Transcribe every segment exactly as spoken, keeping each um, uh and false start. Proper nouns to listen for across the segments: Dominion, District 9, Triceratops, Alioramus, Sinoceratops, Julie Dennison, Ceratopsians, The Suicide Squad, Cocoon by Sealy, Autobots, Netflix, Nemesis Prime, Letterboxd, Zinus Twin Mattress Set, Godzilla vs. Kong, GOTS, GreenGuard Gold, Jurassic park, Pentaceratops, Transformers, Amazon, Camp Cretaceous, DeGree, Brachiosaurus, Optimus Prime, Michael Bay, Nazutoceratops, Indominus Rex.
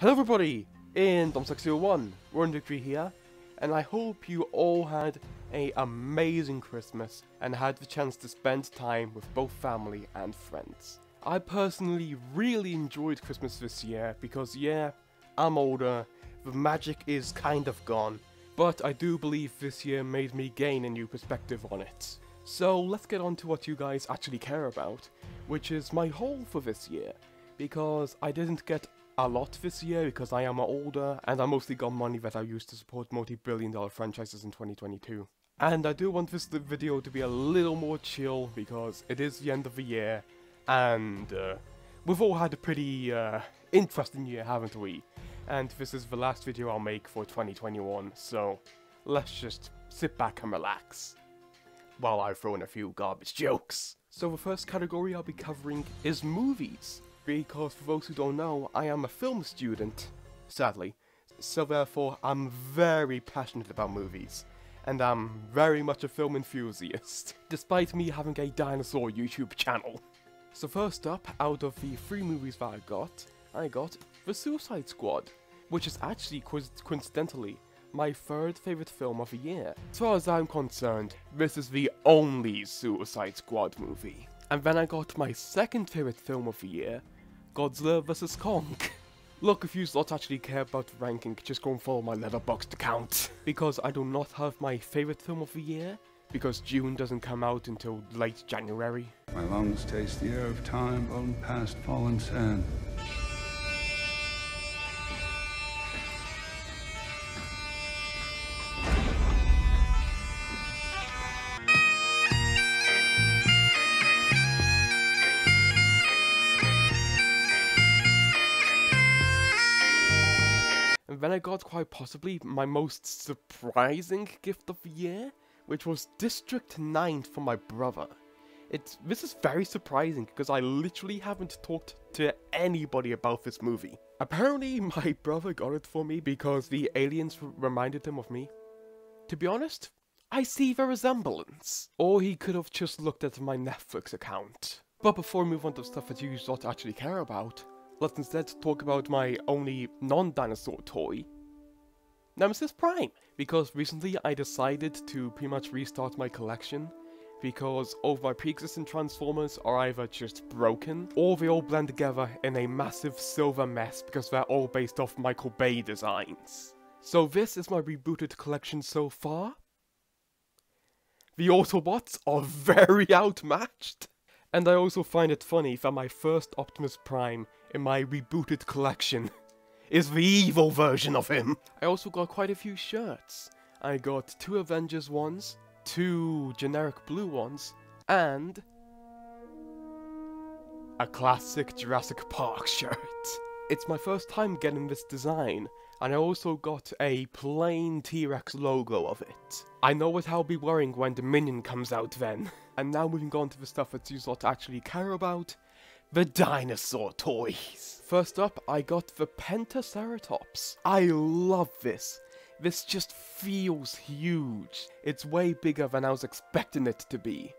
Hello everybody, in Indominus_Rex zero one, we're on DeGree here, and I hope you all had an amazing Christmas and had the chance to spend time with both family and friends. I personally really enjoyed Christmas this year because yeah, I'm older, the magic is kind of gone, but I do believe this year made me gain a new perspective on it. So let's get on to what you guys actually care about, which is my haul for this year, because I didn't get a lot this year because I am older and I mostly got money that I used to support multi-billion dollar franchises in twenty twenty-two. And I do want this video to be a little more chill because it is the end of the year and uh, we've all had a pretty uh, interesting year, haven't we? And this is the last video I'll make for twenty twenty-one, so let's just sit back and relax while I throw in a few garbage jokes. So the first category I'll be covering is movies. Because for those who don't know, I am a film student, sadly, so therefore I'm very passionate about movies, and I'm very much a film enthusiast, despite me having a dinosaur YouTube channel. So first up, out of the three movies that I got, I got The Suicide Squad, which is actually, coincidentally, my third favourite film of the year. As far as I'm concerned, this is the only Suicide Squad movie. And then I got my second favourite film of the year, Godzilla versus. Kong. Look, if you lot actually care about the ranking, just go and follow my Letterboxd account. Because I do not have my favourite film of the year, because June doesn't come out until late January. My lungs taste the air of time blown past fallen sand. Then I got quite possibly my most surprising gift of the year, which was District nine from my brother. It's, this is very surprising because I literally haven't talked to anybody about this movie. Apparently my brother got it for me because the aliens reminded him of me. To be honest, I see the resemblance. Or he could have just looked at my Netflix account. But before we move on to stuff that you don't actually care about, let's instead talk about my only non-dinosaur toy, Nemesis Prime, because recently I decided to pretty much restart my collection, because all of my pre-existing Transformers are either just broken, or they all blend together in a massive silver mess because they're all based off Michael Bay designs. So this is my rebooted collection so far. The Autobots are very outmatched. And I also find it funny that my first Optimus Prime in my rebooted collection is the evil version of him. I also got quite a few shirts. I got two Avengers ones, two generic blue ones, and a classic Jurassic Park shirt. It's my first time getting this design, and I also got a plain T-Rex logo of it. I know what I'll be wearing when Dominion comes out then. And now moving on to the stuff that you lot actually care about, the dinosaur toys. First up, I got the Pentaceratops. I love this. This just feels huge. It's way bigger than I was expecting it to be.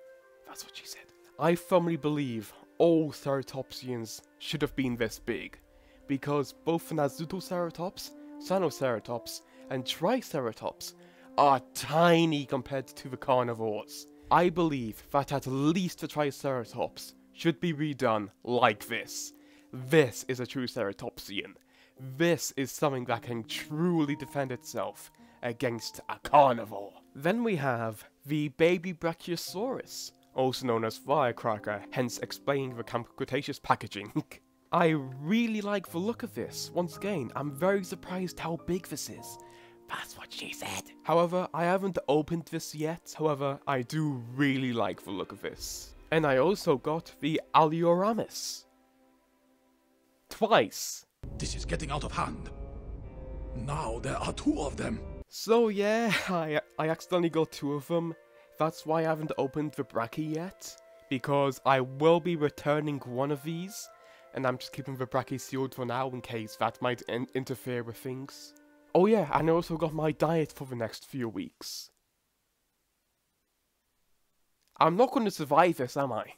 That's what she said. I firmly believe all Ceratopsians should have been this big, because both Nazutoceratops, Sinoceratops, and Triceratops are tiny compared to the carnivores. I believe that at least the Triceratops should be redone like this. This is a true Ceratopsian. This is something that can truly defend itself against a carnivore. Then we have the baby Brachiosaurus, also known as Firecracker, hence explaining the Camp Cretaceous packaging. I really like the look of this. Once again, I'm very surprised how big this is. That's what she said. However, I haven't opened this yet. However, I do really like the look of this. And I also got the Alioramus. Twice. This is getting out of hand. Now there are two of them. So yeah, I, I accidentally got two of them. That's why I haven't opened the Brachie yet. Because I will be returning one of these. And I'm just keeping the Brachie sealed for now in case that might in interfere with things. Oh yeah, and I also got my diet for the next few weeks. I'm not going to survive this, am I?